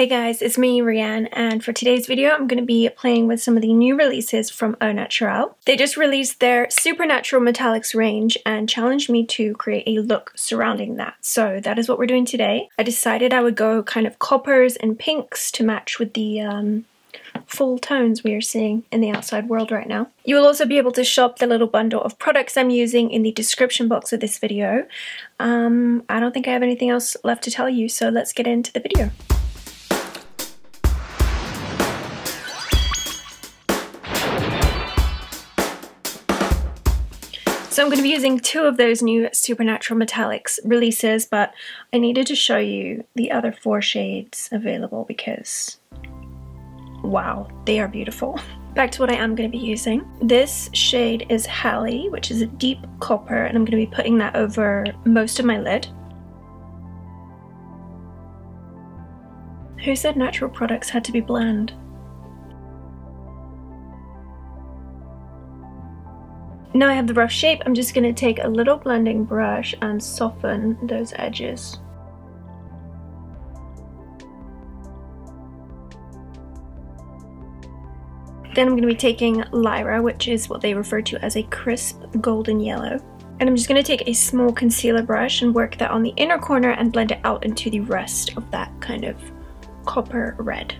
Hey guys, it's me, Rhian, and for today's video I'm going to be playing with some of the new releases from Au Naturale. They just released their Supernatural Metallics range and challenged me to create a look surrounding that, so that is what we're doing today. I decided I would go kind of coppers and pinks to match with the full tones we are seeing in the outside world right now. You will also be able to shop the little bundle of products I'm using in the description box of this video. I don't think I have anything else left to tell you, so let's get into the video. So I'm going to be using two of those new Supernatural Metallics releases, but I needed to show you the other four shades available because, wow, they are beautiful. Back to what I am going to be using. This shade is Hallie, which is a deep copper, and I'm going to be putting that over most of my lid. Who said natural products had to be bland? Now I have the rough shape, I'm just going to take a little blending brush and soften those edges. Then I'm going to be taking Lyra, which is what they refer to as a crisp golden yellow. And I'm just going to take a small concealer brush and work that on the inner corner and blend it out into the rest of that kind of copper red.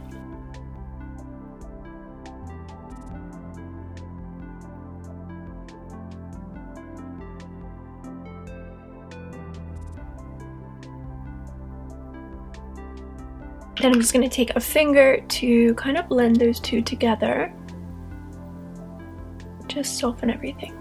Then I'm just going to take a finger to kind of blend those two together. Just soften everything.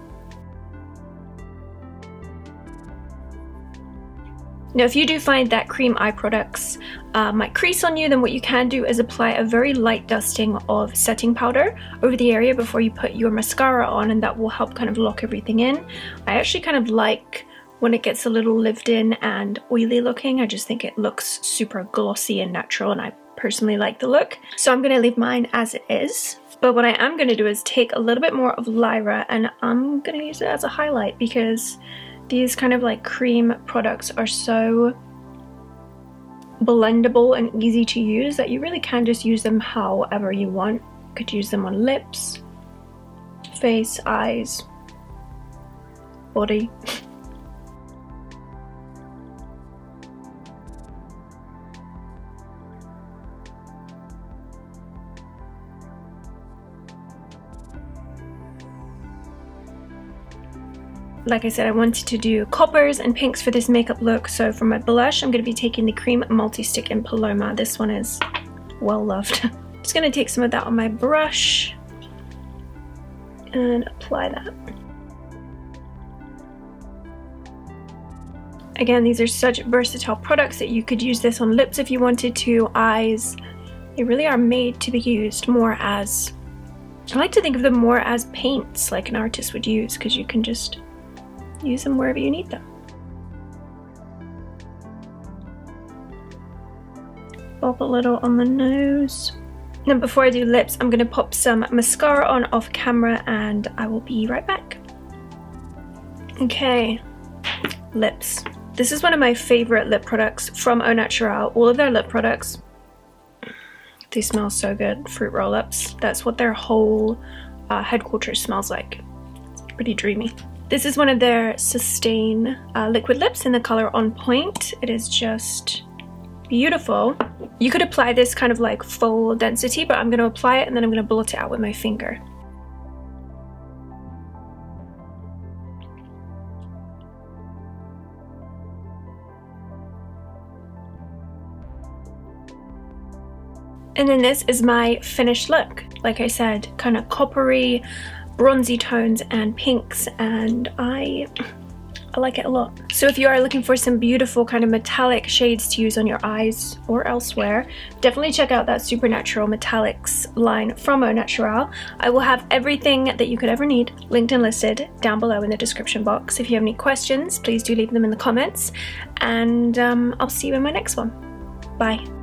Now if you do find that cream eye products might crease on you, then what you can do is apply a very light dusting of setting powder over the area before you put your mascara on, and that will help kind of lock everything in. I actually kind of like when it gets a little lived in and oily looking. I just think it looks super glossy and natural, and I personally like the look. So I'm going to leave mine as it is. But what I am going to do is take a little bit more of Lyra, and I'm going to use it as a highlight because these kind of like cream products are so blendable and easy to use that you really can just use them however you want. You could use them on lips, face, eyes, body. Like I said, I wanted to do coppers and pinks for this makeup look, so for my blush, I'm going to be taking the cream multi-stick in Paloma. This one is well loved. I'm just going to take some of that on my brush and apply that. Again, these are such versatile products that you could use this on lips if you wanted to, eyes. They really are made to be used more as, I like to think of them more as paints like an artist would use, because you can just use them wherever you need them. Pop a little on the nose. Now before I do lips, I'm going to pop some mascara on off camera and I will be right back. Okay, lips. This is one of my favorite lip products from Au Naturale. All of their lip products, they smell so good. Fruit roll-ups. That's what their whole headquarters smells like. It's pretty dreamy. This is one of their Sustain liquid lips in the color On Point. It is just beautiful. You could apply this kind of like full density, but I'm going to apply it and then I'm going to blot it out with my finger. And then this is my finished look. Like I said, kind of coppery, bronzy tones and pinks, and I like it a lot. So if you are looking for some beautiful kind of metallic shades to use on your eyes or elsewhere, definitely check out that Supernatural Metallics line from Au Naturale. I will have everything that you could ever need linked and listed down below in the description box. If you have any questions, please do leave them in the comments, and I'll see you in my next one. Bye.